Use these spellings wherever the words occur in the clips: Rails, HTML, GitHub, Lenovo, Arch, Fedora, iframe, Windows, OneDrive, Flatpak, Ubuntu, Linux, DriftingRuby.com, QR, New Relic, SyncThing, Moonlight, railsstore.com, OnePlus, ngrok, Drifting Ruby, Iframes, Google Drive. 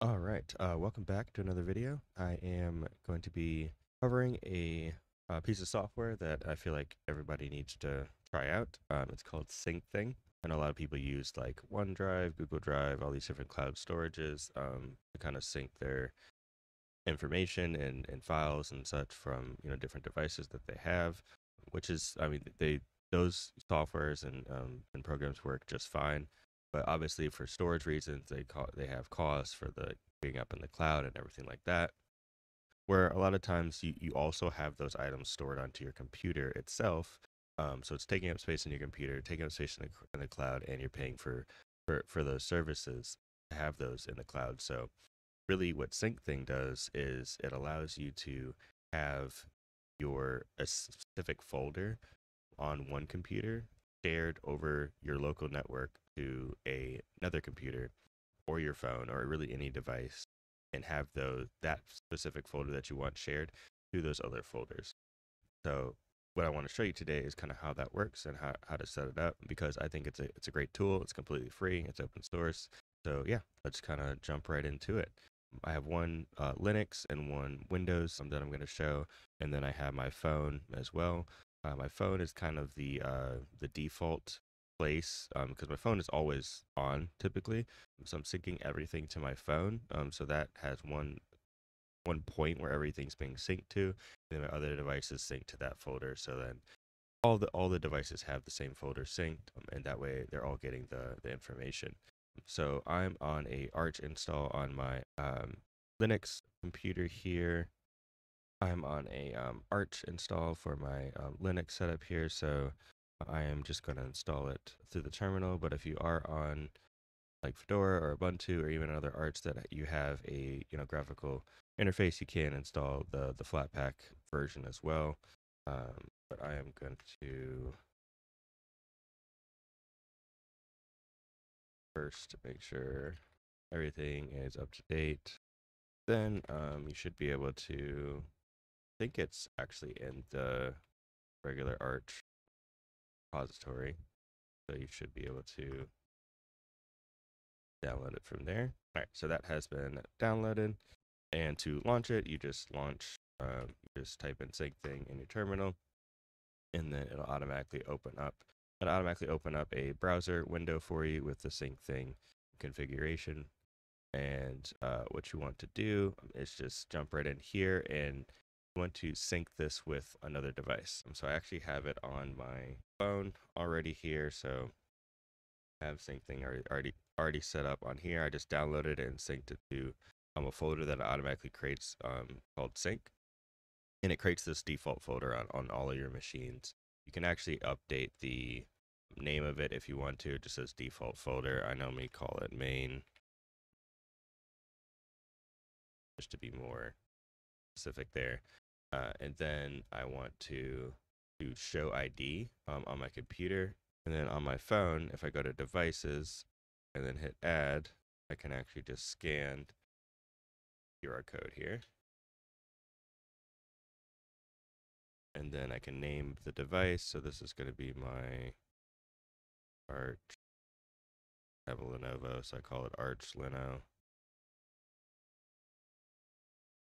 All right, welcome back to another video. I am going to be covering a piece of software that I feel like everybody needs to try out. It's called SyncThing, and a lot of people use like OneDrive, Google Drive, all these different cloud storages to kind of sync their information and files and such from different devices that they have. Which is, I mean, those softwares and programs work just fine. But obviously, for storage reasons, they have costs for the being up in the cloud and everything like that. Where a lot of times you also have those items stored onto your computer itself, so it's taking up space in your computer, taking up space in the cloud, and you're paying for those services to have those in the cloud. So, really, what SyncThing does is it allows you to have a specific folder on one computer shared over your local network to another computer or your phone or really any device, and have that specific folder that you want shared to those other folders. So what I want to show you today is kind of how that works and how to set it up, because I think it's a great tool. It's completely free. It's open source. So yeah, let's kind of jump right into it. I have one Linux and one Windows that I'm going to show, and then I have my phone as well. My phone is kind of the default place because my phone is always on typically, so I'm syncing everything to my phone. So that has one point where everything's being synced to, and then my other devices sync to that folder. So then all the devices have the same folder synced, and that way they're all getting the information. So I'm on an Arch install on my Linux computer here. I'm on a Arch install for my Linux setup here, so I am just going to install it through the terminal. But if you are on like Fedora or Ubuntu or even another Arch that you have a graphical interface, you can install the Flatpak version as well. But I am going to first make sure everything is up to date. Then you should be able to. I think it's actually in the regular Arch repository, so you should be able to download it from there. All right, so that has been downloaded, and to launch it, you just type in SyncThing in your terminal, and then it'll automatically open up. It'll automatically open up a browser window for you with the SyncThing configuration, and what you want to do is just jump right in here and. Want to sync this with another device. So I actually have it on my phone already here, so I have SyncThing already set up on here. I just downloaded it and synced it to a folder that it automatically creates called sync, and it creates this default folder on all of your machines. You can actually update the name of it if you want to. It just says default folder. I normally call it main just to be more specific there. And then I want to do show ID on my computer, and then on my phone, if I go to devices and then hit add, I can actually just scan QR code here, and then I can name the device. So this is going to be my Arch. I have a Lenovo, so I call it Arch Leno.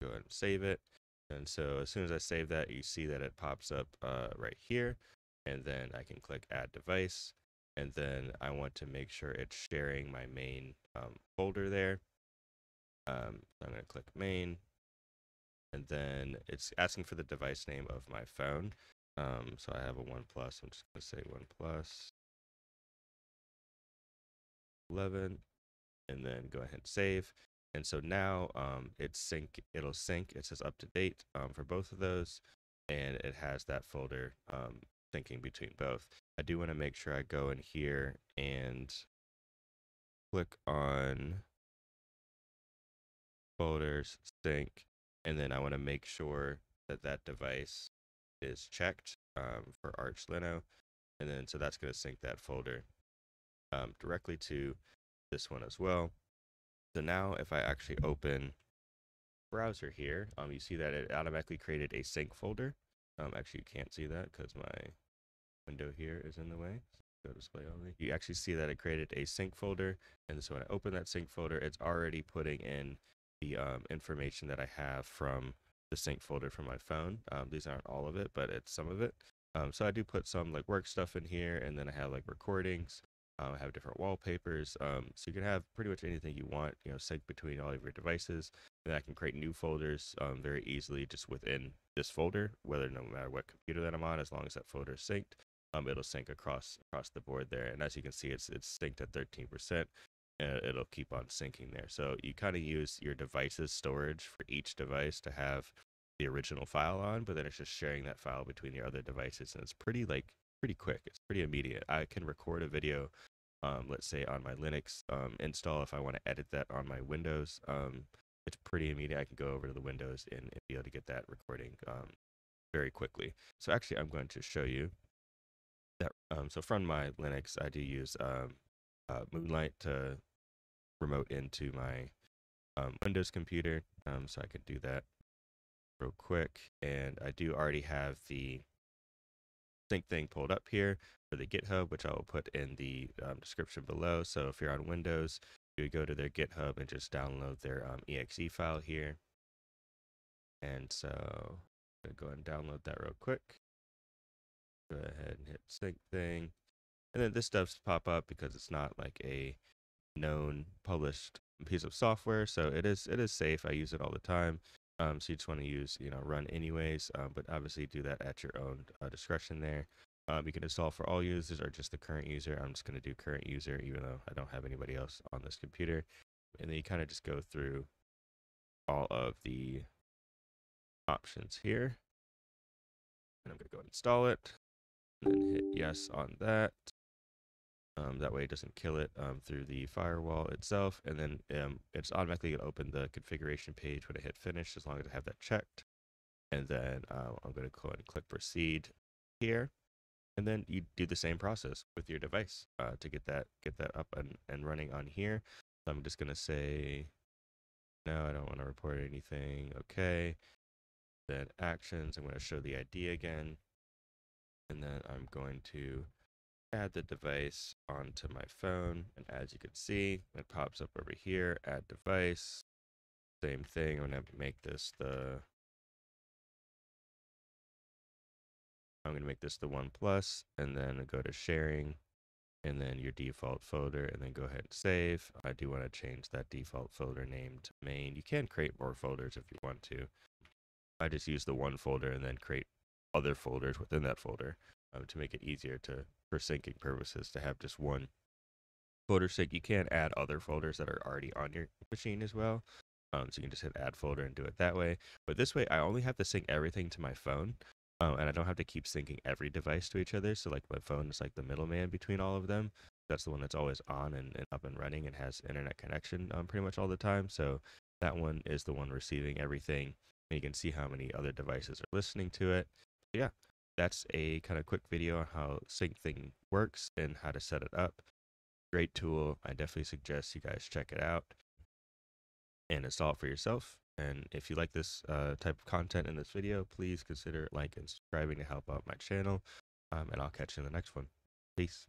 Go ahead and save it. And so as soon as I save that, you see that it pops up right here, and then I can click add device, and then I want to make sure it's sharing my main folder there. I'm going to click main, and then it's asking for the device name of my phone. So I have a OnePlus. I'm just going to say OnePlus 11, and then go ahead and save. And so now it'll sync. It says up to date for both of those, and it has that folder syncing between both. I do want to make sure I go in here and click on folders sync, and then I want to make sure that that device is checked for Arch Leno, and then so that's going to sync that folder directly to this one as well. So now if I actually open browser here, you see that it automatically created a sync folder. Actually, you can't see that because my window here is in the way. go display only. You actually see that it created a sync folder, and so when I open that sync folder, it's already putting in the information that I have from the sync folder from my phone. These aren't all of it, but it's some of it. So I do put some like work stuff in here, and then I have like recordings. I have different wallpapers, so you can have pretty much anything you want, you know, sync between all of your devices. And I can create new folders very easily just within this folder, no matter what computer that I'm on, as long as that folder is synced, it'll sync across the board there. And as you can see, it's synced at 13%, and it'll keep on syncing there. So you kind of use your device's storage for each device to have the original file on, but then it's just sharing that file between your other devices, and it's pretty pretty quick. It's pretty immediate. I can record a video, let's say on my Linux install. If I want to edit that on my Windows, it's pretty immediate. I can go over to the Windows and be able to get that recording very quickly. So actually, I'm going to show you that. So from my Linux, I do use Moonlight to remote into my Windows computer. So I can do that real quick. And I do already have the SyncThing pulled up here for the GitHub, which I will put in the description below. So if you're on Windows, you would go to their GitHub and just download their exe file here. And so I'm going to go and download that real quick. Go ahead and hit SyncThing. And then this stuff's pop up because it's not like a known published piece of software. So it is safe. I use it all the time. So you just want to use, run anyways, but obviously do that at your own discretion there. You can install for all users or just the current user. I'm just going to do current user, even though I don't have anybody else on this computer. And then you kind of just go through all of the options here. And I'm going to go and install it and then hit yes on that. That way it doesn't kill it through the firewall itself, and then it's automatically going to open the configuration page when I hit finish, as long as I have that checked. And then I'm going to go ahead and click proceed here, and then you do the same process with your device to get that up and running on here. So I'm just going to say no, I don't want to report anything. Okay, then actions, I'm going to show the ID again, and then I'm going to add the device onto my phone, and as you can see, it pops up over here, add device, same thing. I'm going to make this the OnePlus, and then go to sharing, and then your default folder, and then go ahead and save. I do want to change that default folder name to main. You can create more folders if you want to. I just use the one folder and then create other folders within that folder to make it easier for syncing purposes to have just one folder sync. You can add other folders that are already on your machine as well. So you can just hit add folder and do it that way. But this way, I only have to sync everything to my phone, and I don't have to keep syncing every device to each other. So like my phone is like the middleman between all of them. That's the one that's always on and up and running and has internet connection pretty much all the time. So that one is the one receiving everything. And you can see how many other devices are listening to it. But yeah. That's a kind of quick video on how SyncThing works and how to set it up. Great tool. I definitely suggest you guys check it out and install it for yourself. And if you like this type of content in this video, please consider liking and subscribing to help out my channel. And I'll catch you in the next one. Peace.